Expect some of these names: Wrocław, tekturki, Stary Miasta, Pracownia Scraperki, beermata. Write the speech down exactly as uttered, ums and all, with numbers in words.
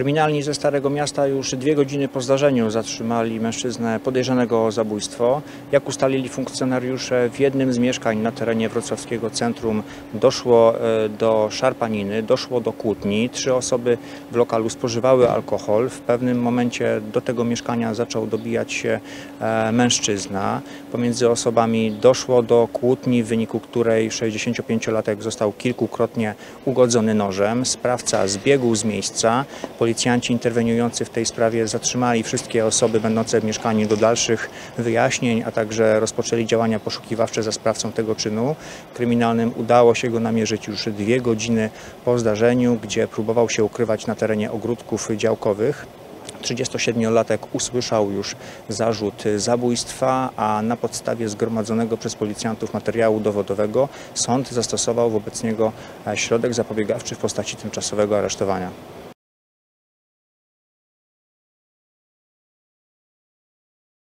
Kryminalni ze Starego Miasta już dwie godziny po zdarzeniu zatrzymali mężczyznę podejrzanego o zabójstwo. Jak ustalili funkcjonariusze, w jednym z mieszkań na terenie wrocławskiego centrum doszło do szarpaniny, doszło do kłótni. Trzy osoby w lokalu spożywały alkohol. W pewnym momencie do tego mieszkania zaczął dobijać się mężczyzna. Pomiędzy osobami doszło do kłótni, w wyniku której sześćdziesięciopięciolatek został kilkukrotnie ugodzony nożem. Sprawca zbiegł z miejsca. Policjanci interweniujący w tej sprawie zatrzymali wszystkie osoby będące w mieszkaniu do dalszych wyjaśnień, a także rozpoczęli działania poszukiwawcze za sprawcą tego czynu. Kryminalnym udało się go namierzyć już dwie godziny po zdarzeniu, gdzie próbował się ukrywać na terenie ogródków działkowych. trzydziestosiedmiolatek usłyszał już zarzut zabójstwa, a na podstawie zgromadzonego przez policjantów materiału dowodowego sąd zastosował wobec niego środek zapobiegawczy w postaci tymczasowego aresztowania.